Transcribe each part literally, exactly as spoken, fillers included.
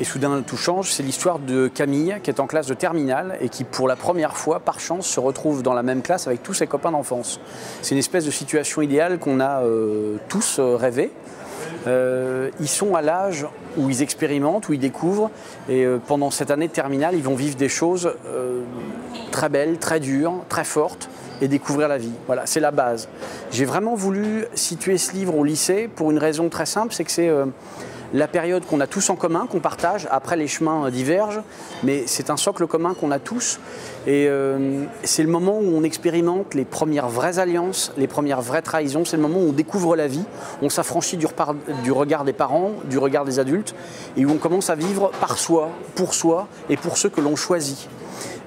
Et soudain, tout change, c'est l'histoire de Camille qui est en classe de terminale et qui, pour la première fois, par chance, se retrouve dans la même classe avec tous ses copains d'enfance. C'est une espèce de situation idéale qu'on a euh, tous rêvé. Euh, ils sont à l'âge où ils expérimentent, où ils découvrent, et euh, pendant cette année de terminale, ils vont vivre des choses euh, très belles, très dures, très fortes, et découvrir la vie. Voilà, c'est la base. J'ai vraiment voulu situer ce livre au lycée pour une raison très simple, c'est que c'est... Euh, la période qu'on a tous en commun, qu'on partage, après les chemins divergent, mais c'est un socle commun qu'on a tous. Et euh, c'est le moment où on expérimente les premières vraies alliances, les premières vraies trahisons, c'est le moment où on découvre la vie, on s'affranchit du, du regard des parents, du regard des adultes, et où on commence à vivre par soi, pour soi et pour ceux que l'on choisit.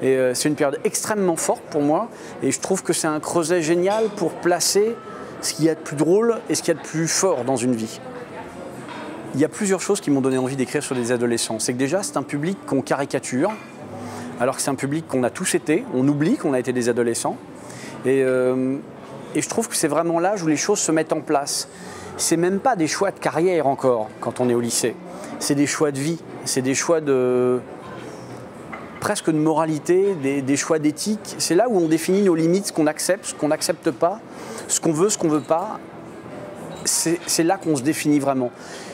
Et euh, c'est une période extrêmement forte pour moi, et je trouve que c'est un creuset génial pour placer ce qu'il y a de plus drôle et ce qu'il y a de plus fort dans une vie. Il y a plusieurs choses qui m'ont donné envie d'écrire sur des adolescents. C'est que déjà, c'est un public qu'on caricature, alors que c'est un public qu'on a tous été. On oublie qu'on a été des adolescents. Et, euh, et je trouve que c'est vraiment l'âge où les choses se mettent en place. C'est même pas des choix de carrière encore, quand on est au lycée. C'est des choix de vie, c'est des choix de... presque de moralité, des, des choix d'éthique. C'est là où on définit nos limites, ce qu'on accepte, ce qu'on n'accepte pas, ce qu'on veut, ce qu'on ne veut pas. C'est là qu'on se définit vraiment.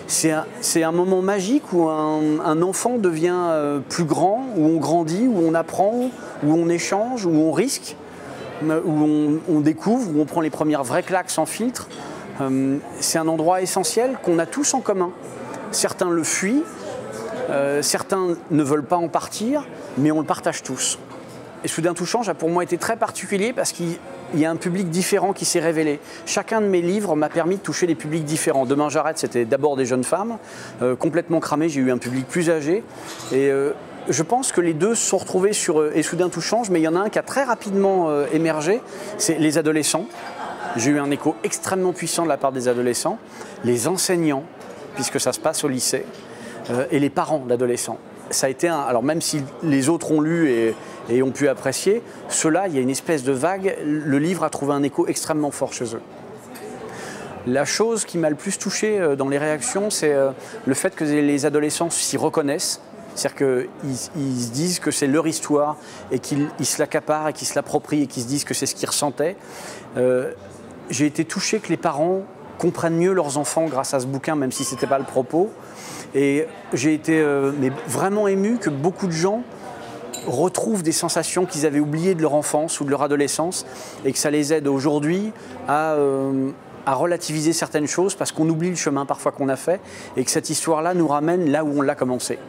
C'est un, un moment magique où un, un enfant devient plus grand, où on grandit, où on apprend, où on échange, où on risque, où on, on découvre, où on prend les premières vraies claques sans filtre. C'est un endroit essentiel qu'on a tous en commun. Certains le fuient, certains ne veulent pas en partir, mais on le partage tous. Et soudain tout change a pour moi été très particulier parce qu'il y a un public différent qui s'est révélé. Chacun de mes livres m'a permis de toucher des publics différents. Demain j'arrête, c'était d'abord des jeunes femmes, euh, complètement cramées, j'ai eu un public plus âgé. Et euh, je pense que les deux se sont retrouvés sur euh, Et soudain tout change, mais il y en a un qui a très rapidement euh, émergé, c'est les adolescents. J'ai eu un écho extrêmement puissant de la part des adolescents, les enseignants, puisque ça se passe au lycée, euh, et les parents d'adolescents. Ça a été un... Alors même si les autres ont lu et, et ont pu apprécier, ceux-là, il y a une espèce de vague. Le livre a trouvé un écho extrêmement fort chez eux. La chose qui m'a le plus touché dans les réactions, c'est le fait que les adolescents s'y reconnaissent. C'est-à-dire qu'ils se disent que c'est leur histoire et qu'ils se l'accaparent et qu'ils se l'approprient et qu'ils se disent que c'est ce qu'ils ressentaient. Euh, j'ai été touché que les parents comprennent mieux leurs enfants grâce à ce bouquin, même si ce n'était pas le propos. Et j'ai été euh, mais vraiment ému que beaucoup de gens retrouvent des sensations qu'ils avaient oubliées de leur enfance ou de leur adolescence et que ça les aide aujourd'hui à, euh, à relativiser certaines choses parce qu'on oublie le chemin parfois qu'on a fait et que cette histoire-là nous ramène là où on l'a commencé.